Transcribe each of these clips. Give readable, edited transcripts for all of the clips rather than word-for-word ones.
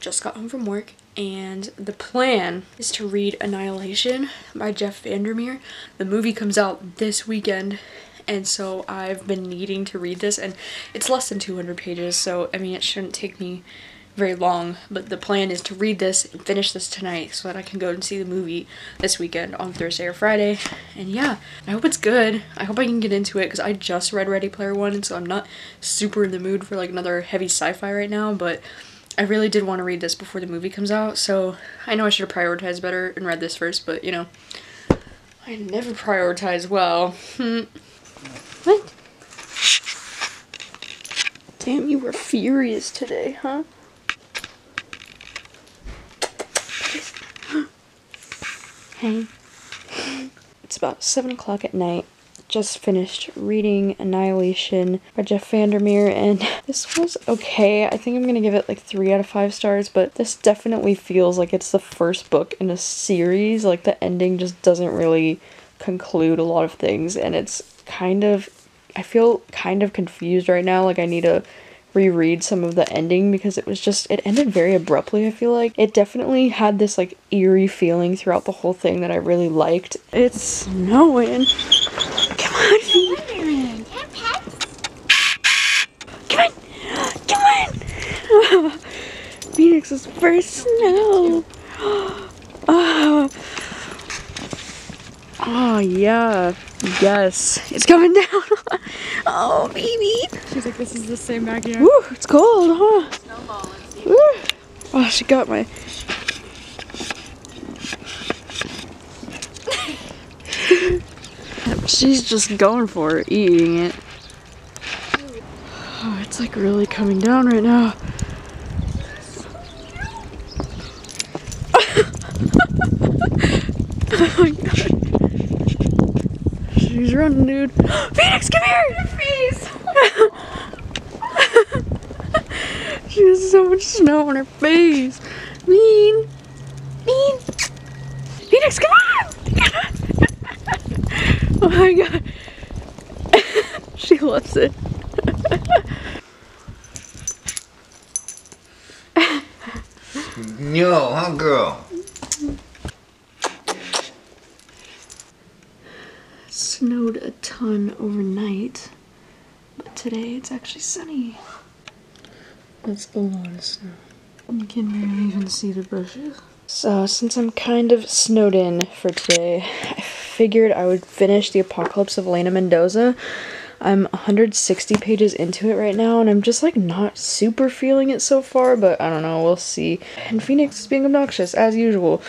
just got home from work, and the plan is to read Annihilation by Jeff Vandermeer. The movie comes out this weekend, and so I've been needing to read this, and it's less than 200 pages, so I mean it shouldn't take me very long, but the plan is to read this and finish this tonight so that I can go and see the movie this weekend on Thursday or Friday. And yeah, I hope it's good. I hope I can get into it because I just read Ready Player One, and so I'm not super in the mood for like another heavy sci-fi right now, but I really did want to read this before the movie comes out. So I know I should have prioritized better and read this first, but you know, I never prioritize well. What? Damn, you were furious today, huh? Hey. It's about 7 o'clock at night. Just finished reading Annihilation by Jeff Vandermeer, and this was okay. I think I'm gonna give it like 3 out of 5 stars, but this definitely feels like it's the first book in a series. Like the ending just doesn't really conclude a lot of things, and it's kind of, I feel kind of confused right now. Like I need to reread some of the ending because it was just, it ended very abruptly. I feel like it definitely had this like eerie feeling throughout the whole thing that I really liked. It's snowing. Come on, come on, come on. Oh, Phoenix's first snow. Oh. Oh yeah, yes, it's coming down. Oh baby. She's like, this is the same backyard. Woo, it's cold, huh? Snowball, woo. Oh, she got my. She's just going for it, eating it. Oh, it's like really coming down right now. Oh my god. She's running, dude. Phoenix, come here! Your face! She has so much snow on her face. Mean. Mean. Phoenix, come on! Oh my god. She loves it. Yo, huh, girl? Snowed a ton overnight, but today it's actually sunny. That's a lot of snow. You can barely even see the bushes. So since I'm kind of snowed in for today, I figured I would finish The Apocalypse of Elena Mendoza. I'm 160 pages into it right now, and I'm just like not super feeling it so far, but I don't know, we'll see. And Phoenix is being obnoxious as usual.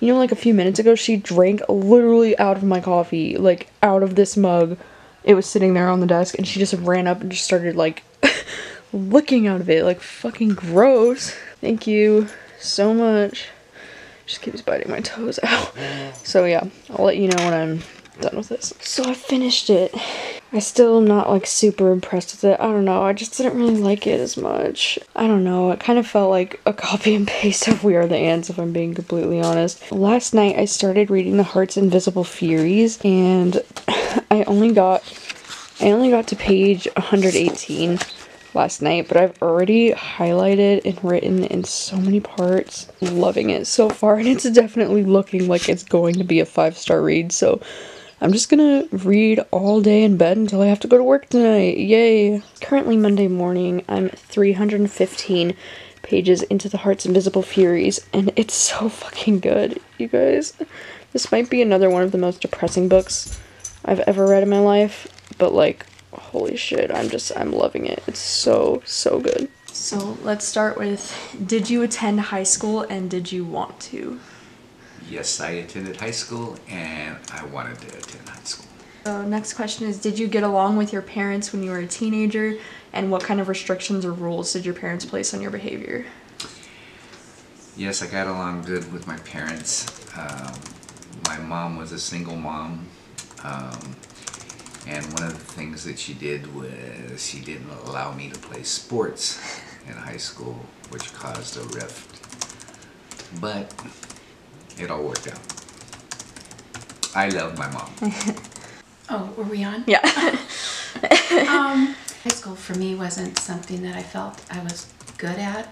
You know, like a few minutes ago, she drank literally out of my coffee, like out of this mug. It was sitting there on the desk, and she just ran up and just started like licking out of it, like fucking gross. Thank you so much. Just keeps biting my toes out. So yeah, I'll let you know when I'm done with this. So I finished it. I still am not like super impressed with it. I don't know, I just didn't really like it as much. I don't know, it kind of felt like a copy and paste of We Are the Ants, if I'm being completely honest. Last night I started reading The Heart's Invisible Furies, and I only got to page 118 last night, but I've already highlighted and written in so many parts. Loving it so far, and it's definitely looking like it's going to be a 5-star read, so I'm just gonna read all day in bed until I have to go to work tonight. Yay! Currently Monday morning, I'm 315 pages into The Heart's Invisible Furies, and it's so fucking good, you guys. This might be another one of the most depressing books I've ever read in my life, but like, holy shit, I'm loving it. It's so, so good. So let's start with, did you attend high school and did you want to? Yes, I attended high school, and I wanted to attend high school. So next question is, did you get along with your parents when you were a teenager, and what kind of restrictions or rules did your parents place on your behavior? Yes, I got along good with my parents. My mom was a single mom, and one of the things that she did was she didn't allow me to play sports in high school, which caused a rift. But it all worked out. I love my mom. Oh, were we on? Yeah. High school for me wasn't something that I felt I was good at,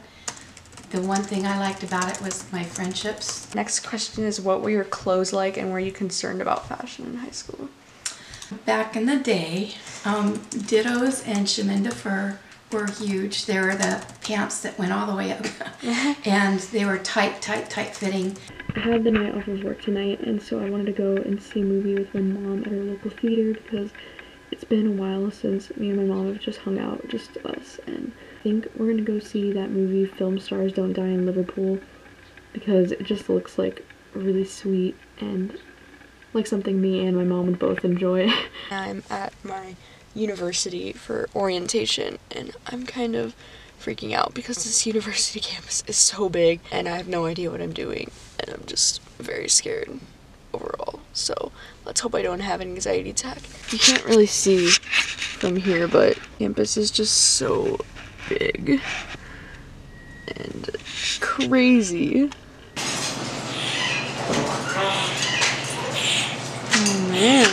The one thing I liked about it was my friendships. Next question is, what were your clothes like and were you concerned about fashion in high school? Back in the day, dittos and chemin de fer were huge. They were the pants that went all the way up and they were tight fitting. I had the night off of work tonight, and so I wanted to go and see a movie with my mom at our local theater because it's been a while since me and my mom have just hung out, just us, and I think we're gonna go see that movie Film Stars Don't Die in Liverpool because it just looks like really sweet and like something me and my mom would both enjoy. I'm at my university for orientation and I'm kind of freaking out because this university campus is so big and I have no idea what I'm doing and I'm just very scared overall. So let's hope I don't have an anxiety attack. You can't really see from here, but campus is just so big and crazy. Oh man.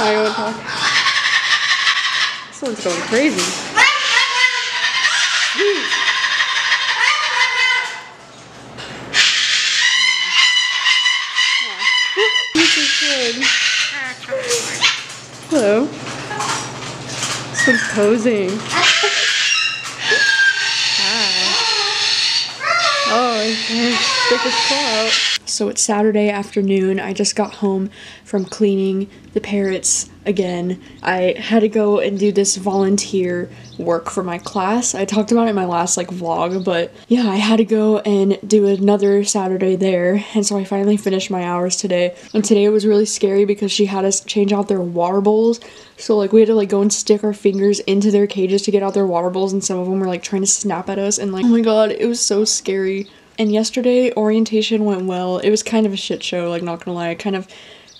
I would talk. This one's going crazy. Hello. Someone's posing. Hi. Oh, stick his claw out. So it's Saturday afternoon. I just got home from cleaning the parrots again. I had to go and do this volunteer work for my class. I talked about it in my last vlog, but yeah, I had to go and do another Saturday there. And so I finally finished my hours today. And today it was really scary because she had us change out their water bowls. So we had to go and stick our fingers into their cages to get out their water bowls. And some of them were trying to snap at us and oh my God, it was so scary. And yesterday, orientation went well. It was kind of a shit show, not gonna lie. I kind of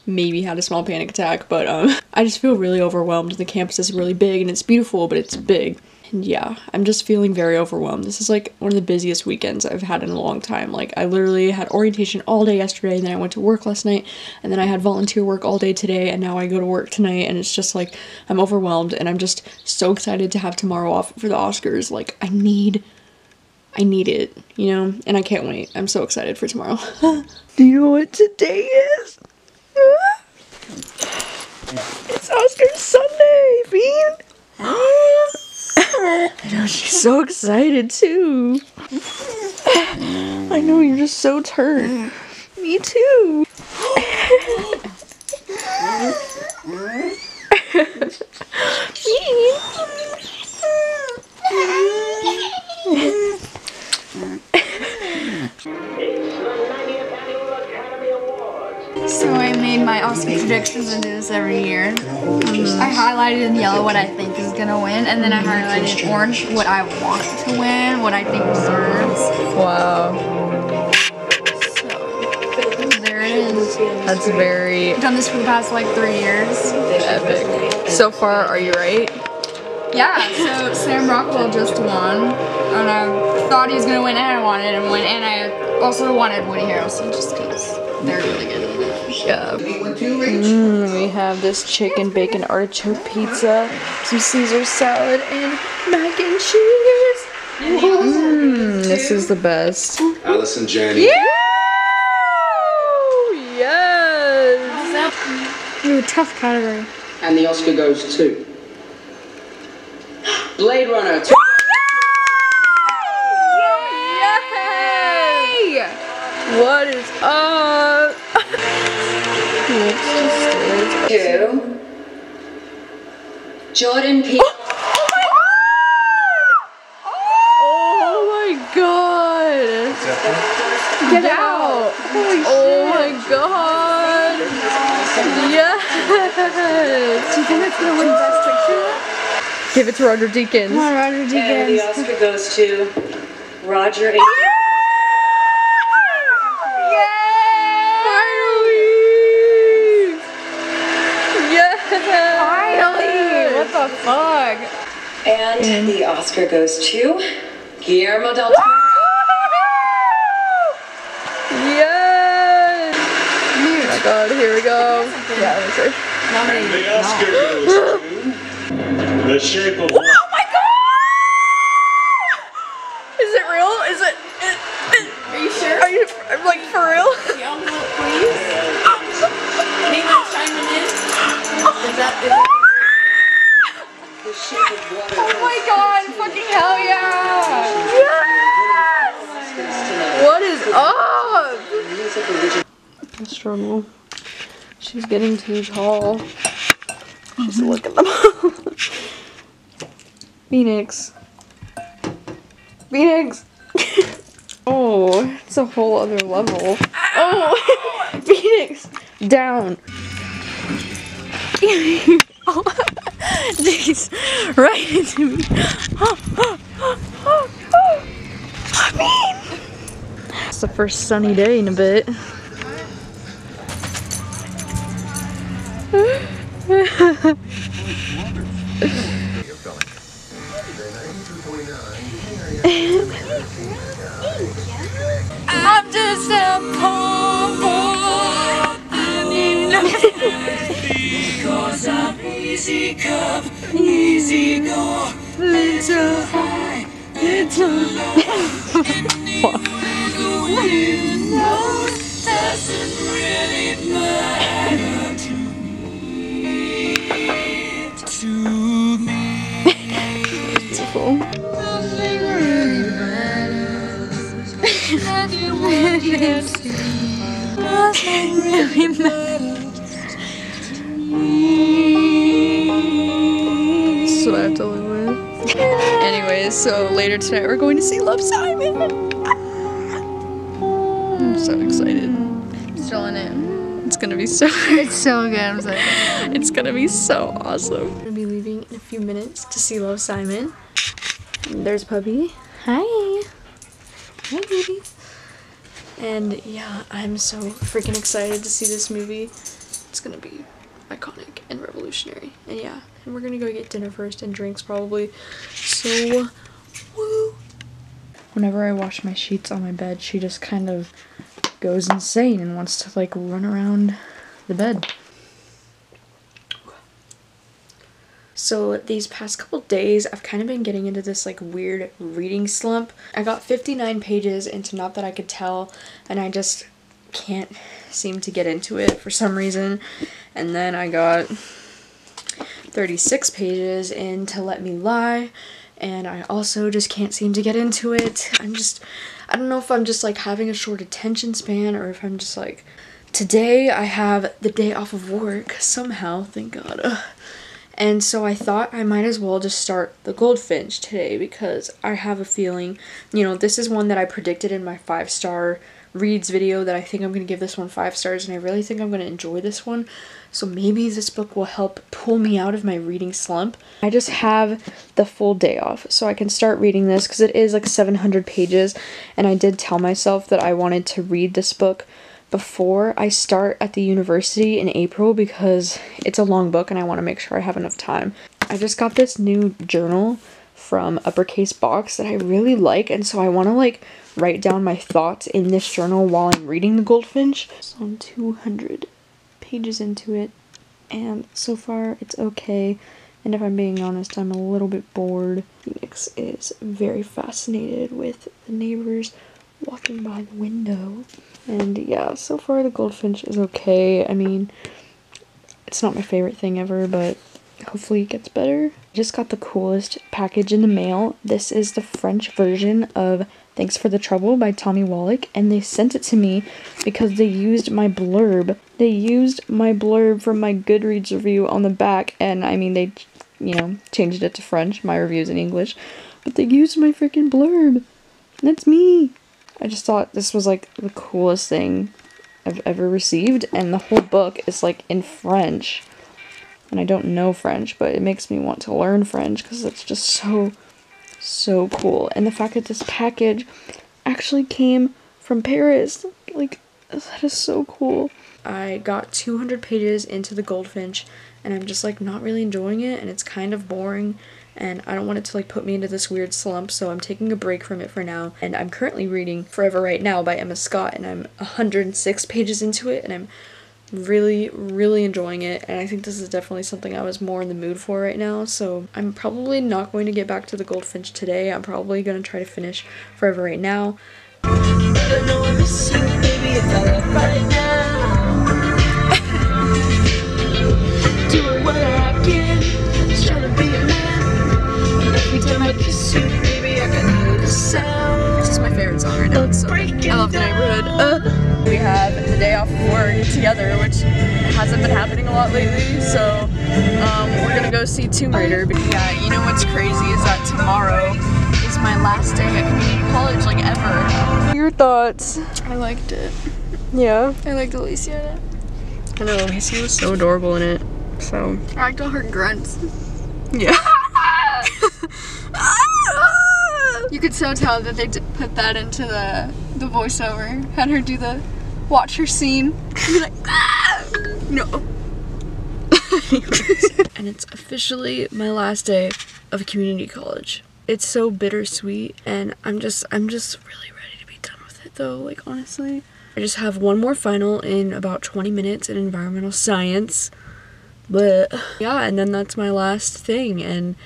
maybe had a small panic attack, but I just feel really overwhelmed. The campus is really big and it's beautiful, but it's big. And yeah, I'm just feeling very overwhelmed. This is one of the busiest weekends I've had in a long time. I literally had orientation all day yesterday, and then I went to work last night, and then I had volunteer work all day today, and now I go to work tonight, and it's just I'm overwhelmed, and I'm just so excited to have tomorrow off for the Oscars. I need it, you know, and I can't wait. I'm so excited for tomorrow. Do you know what today is? It's Oscar Sunday, Bean! I know, she's so excited too. I know, you're just so turned. Me too. Bean. So I made my Oscar predictions. I do this every year. I highlighted in yellow what I think is gonna win, and then I highlighted in orange what I want to win, what I think deserves. Wow. So there it is. That's very. I've done this for the past 3 years. Epic. So far, are you right? Yeah, so Sam Rockwell just won, and I thought he was going to win, and I wanted him to win, and I also wanted Woody Harrelson just because they're really good. Yeah. We have this chicken bacon artichoke pizza, some Caesar salad, and mac and cheese. This is the best. Alice and Jenny. Yeah! Yes! You're a tough category. And the Oscar goes to... Blade Runner 2. Yay! What is up? Two. Jordan Peele. Oh my god! Get Out! Holy shit. Oh my god! Yes! Do you think that's gonna win Best Picture? Give it to Roger Deakins. Come on, Roger Deakins. And the Oscar goes to Roger Deakins. Finally! Yes! Finally! What the fuck? And the Oscar goes to Guillermo del Toro. Yes! Oh my god, here we go. Yeah, let me see. And the Oscar goes to The Shape of Water. Oh my God! Is it real? Is it? Are you sure? Are you like for real? Young look, please. Anyone's chiming in? Is that The Shape of Water? Oh my God! Fucking hell yeah! Yes! What is up? I struggle. She's getting too tall. Just look at them all. Phoenix. Phoenix! Oh, it's a whole other level. Oh! Phoenix! Down! Oh, jeez. Right into me. I mean! It's the first sunny day in a bit. I'm just a poor boy. I need nothing because I'm easy come, easy go, little high, little low. You know, doesn't really matter. To me. Beautiful. Nothing really matters. Everyone can see. Nothing really matters to me. That's what I have to live with. Anyways, so later tonight we're going to see Love, Simon. I'm so excited. Still in it. It's gonna be so good. It's so good, I'm sorry. It's gonna be so awesome. I'm gonna be leaving in a few minutes to see Love, Simon. There's Puppy. Hi. Hi, baby. And yeah, I'm so freaking excited to see this movie. It's gonna be iconic and revolutionary. And yeah, and we're gonna go get dinner first and drinks probably. So, woo. Whenever I wash my sheets on my bed, she just kind of goes insane and wants to like run around the bed. So these past couple days I've kind of been getting into this like weird reading slump. I got 59 pages into Not That I Could Tell and I just can't seem to get into it for some reason. And then I got 36 pages into Let Me Lie and I also just can't seem to get into it. I don't know if I'm just like having a short attention span or if I'm just like, today I have the day off of work somehow, thank God. And so I thought I might as well just start The Goldfinch today because I have a feeling, you know, this is one that I predicted in my 5-star reads video that I think I'm going to give this one 5 stars and I really think I'm going to enjoy this one. So maybe this book will help pull me out of my reading slump. I just have the full day off so I can start reading this because it is like 700 pages and I did tell myself that I wanted to read this book before I start at the university in April because it's a long book and I want to make sure I have enough time. I just got this new journal from Uppercase Box that I really like and so I want to like write down my thoughts in this journal while I'm reading The Goldfinch. So I'm 200 pages into it and so far it's okay, and if I'm being honest I'm a little bit bored. Phoenix is very fascinated with the neighbors walking by the window and yeah, so far The Goldfinch is okay. I mean, it's not my favorite thing ever but hopefully it gets better. Just got the coolest package in the mail. This is the French version of Thanks for the Trouble by Tommy Wallach and they sent it to me because they used my blurb. They used my blurb from my Goodreads review on the back and I mean they, you know, changed it to French. My review's in English. But they used my freaking blurb. That's me. I just thought this was like the coolest thing I've ever received and the whole book is like in French. And I don't know French, but it makes me want to learn French because it's just so cool. And the fact that this package actually came from Paris, like, that is so cool. I got 200 pages into The Goldfinch, and I'm just, like, not really enjoying it, and it's kind of boring, and I don't want it to, like, put me into this weird slump, so I'm taking a break from it for now. And I'm currently reading Forever Right Now by Emma Scott, and I'm 106 pages into it, and I'm Really, really enjoying it, and I think this is definitely something I was more in the mood for right now, so I'm probably not going to get back to The Goldfinch today. I'm probably going to try to finish Forever Right Now. This is my favorite song right now, so I love The Neighborhood. We have the day off of work together, which hasn't been happening a lot lately, so we're gonna go see Tomb Raider. Yeah, you know what's crazy is that tomorrow is my last day at community college, like, ever. Your thoughts? I liked it. Yeah? I liked Alicia in it. I know, Alicia was so adorable in it, so. I liked all her grunts. Yeah. You could so tell that they put that into the voiceover. Had her do the watch her scene. Be like, ah! No. And it's officially my last day of community college. It's so bittersweet, and I'm just really ready to be done with it though, like, honestly. I just have one more final in about 20 minutes in environmental science. But yeah, and then that's my last thing, and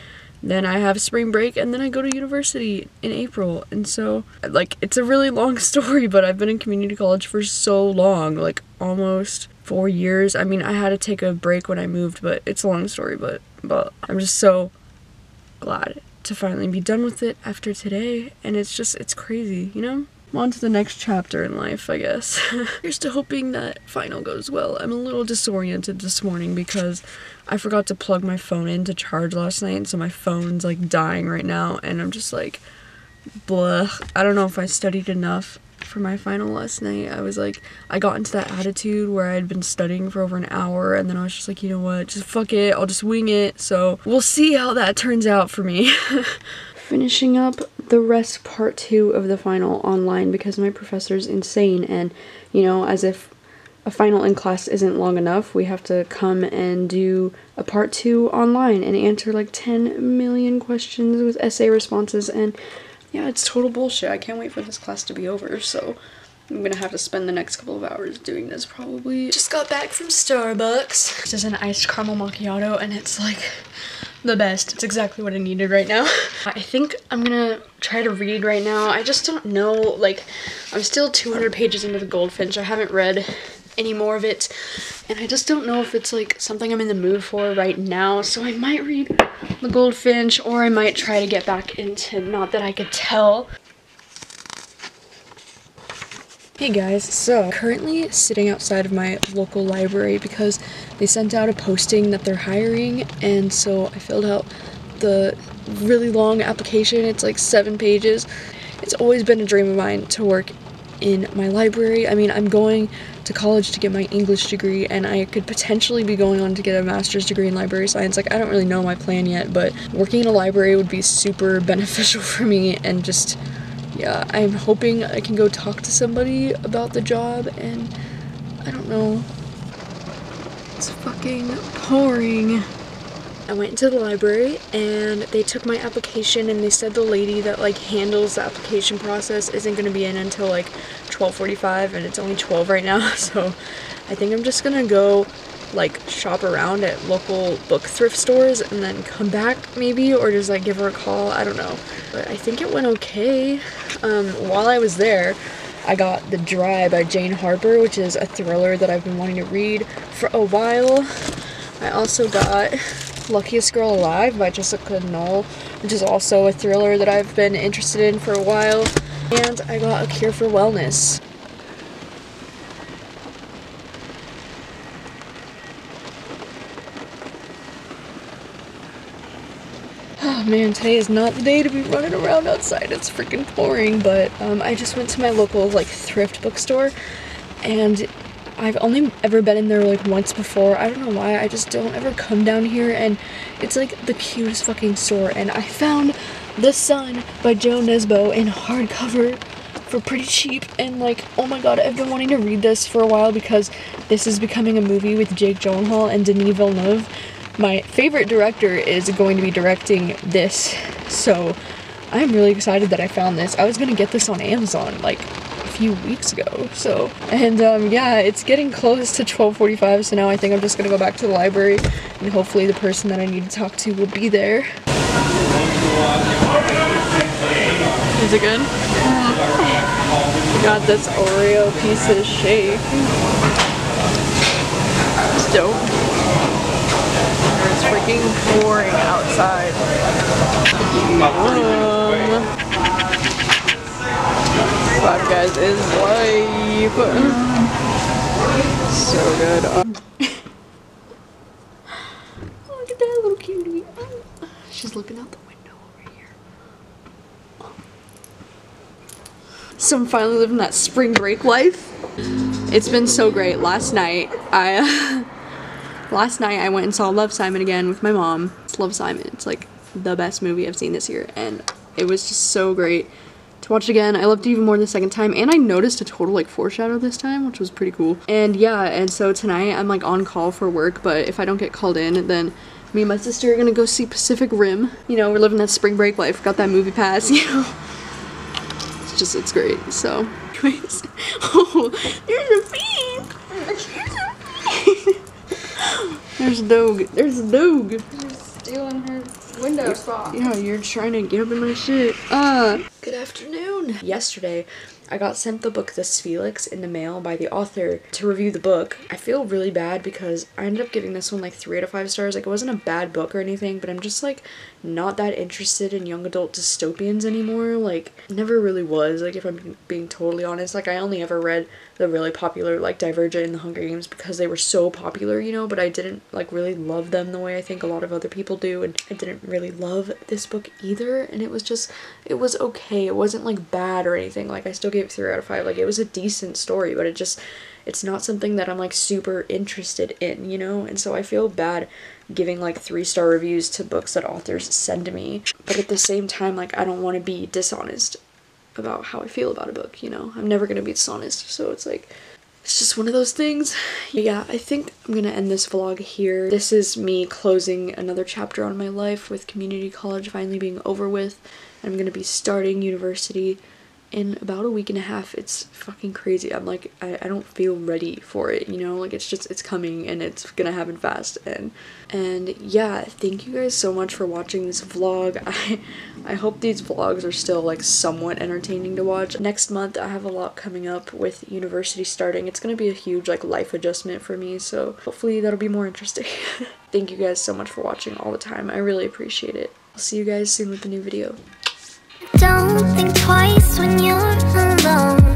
then I have spring break, and then I go to university in April. And so, like, it's a really long story, but I've been in community college for so long, like almost 4 years. I mean, I had to take a break when I moved, but it's a long story, but I'm just so glad to finally be done with it after today. And it's just, it's crazy, you know? I'm on to the next chapter in life, I guess. Here's to hoping that final goes well. I'm a little disoriented this morning because I forgot to plug my phone in to charge last night, and so my phone's like dying right now, and I'm just like, blah. I don't know if I studied enough for my final last night. I was like, I got into that attitude where I had been studying for over an hour, and then I was just like, you know what, just fuck it, I'll just wing it. So we'll see how that turns out for me. Finishing up the rest, part 2 of the final online, because my professor's insane, and, you know, as if a final in class isn't long enough, we have to come and do a part 2 online and answer like 10 million questions with essay responses, and yeah, it's total bullshit. I can't wait for this class to be over, so I'm gonna have to spend the next couple of hours doing this, probably. Just got back from Starbucks. This is an iced caramel macchiato, and it's like the best. It's exactly what I needed right now. I think I'm gonna try to read right now. I just don't know, like, I'm still 200 pages into The Goldfinch. I haven't read any more of it, and I just don't know if it's like something I'm in the mood for right now, so I might read The Goldfinch, or I might try to get back into Not That I Could Tell. Hey guys, so currently sitting outside of my local library because they sent out a posting that they're hiring, and so I filled out the really long application. It's like 7 pages. It's always been a dream of mine to work in my library. I mean, I'm going to college to get my English degree, and I could potentially be going on to get a master's degree in library science. Like, I don't really know my plan yet, but working in a library would be super beneficial for me, and just, yeah, I'm hoping I can go talk to somebody about the job, and I don't know. It's fucking pouring. I went to the library and they took my application, and they said the lady that like handles the application process isn't going to be in until like 12:45, and it's only 12 right now, so I think I'm just gonna go like shop around at local book thrift stores and then come back maybe, or just like give her a call, I don't know. But I think it went okay. While I was there, I got The Dry by Jane Harper, which is a thriller that I've been wanting to read for a while. I also got Luckiest Girl Alive by Jessica Knoll, which is also a thriller that I've been interested in for a while. And I got A Cure for Wellness. Oh man, today is not the day to be running around outside. It's freaking pouring, but I just went to my local like thrift bookstore, and I've only ever been in there like once before. I don't know why, I just don't ever come down here, and it's like the cutest fucking store, and I found The Sun by Joe Nesbo in hardcover for pretty cheap, and like, oh my god, I've been wanting to read this for a while because this is becoming a movie with Jake Gyllenhaal and Denis Villeneuve. My favorite director is going to be directing this, so I'm really excited that I found this. I was gonna get this on Amazon like few weeks ago, so. And yeah, it's getting close to 12:45, so now I think I'm just gonna go back to the library and hopefully the person that I need to talk to will be there. Is it good? God, this Oreo piece of shake. It's dope. It's freaking pouring outside. Five Guys is life. So good. Look at that little cutie. She's looking out the window over here. So I'm finally living that spring break life. It's been so great. Last night, I went and saw Love, Simon again with my mom. It's Love, Simon. It's like the best movie I've seen this year, and it was just so great to watch again. I loved it even more the second time, and I noticed a total like foreshadow this time, which was pretty cool. And yeah, and so tonight I'm like on call for work, but if I don't get called in, then me and my sister are gonna go see Pacific Rim. You know, we're living that spring break life, got that movie pass, you know. It's just, it's great, so. Anyways, oh, there's a bee! There's a bee! There's Doug, there's Doug! You're stealing her window spot. Yeah, you're trying to get up in my shit. Good afternoon. Yesterday, I got sent the book This Felix in the mail by the author to review the book. I feel really bad because I ended up giving this one like 3 out of 5 stars. Like, it wasn't a bad book or anything, but I'm just like not that interested in young adult dystopians anymore. Like, never really was. Like, if I'm being totally honest, like I only ever read the really popular like Divergent and The Hunger Games because they were so popular, you know, but I didn't like really love them the way I think a lot of other people do, and I didn't really love this book either, and it was just, it was okay. It wasn't like bad or anything. Like, I still gave 3 out of 5. Like, it was a decent story, but it just, it's not something that I'm like super interested in, you know? And so I feel bad giving like 3-star reviews to books that authors send to me, but at the same time, like, I don't want to be dishonest about how I feel about a book, you know? I'm never gonna be dishonest, so it's like, it's just one of those things. Yeah, I think I'm gonna end this vlog here. This is me closing another chapter on my life with community college finally being over with. I'm gonna be starting university in about a week and a half. It's fucking crazy. I'm like, I don't feel ready for it, you know? Like, it's just, it's coming and it's gonna happen fast. And yeah, thank you guys so much for watching this vlog. I hope these vlogs are still like somewhat entertaining to watch. Next month I have a lot coming up with university starting. It's gonna be a huge like life adjustment for me, so hopefully that'll be more interesting. Thank you guys so much for watching all the time. I really appreciate it. I'll see you guys soon with a new video. Don't think twice when you're alone.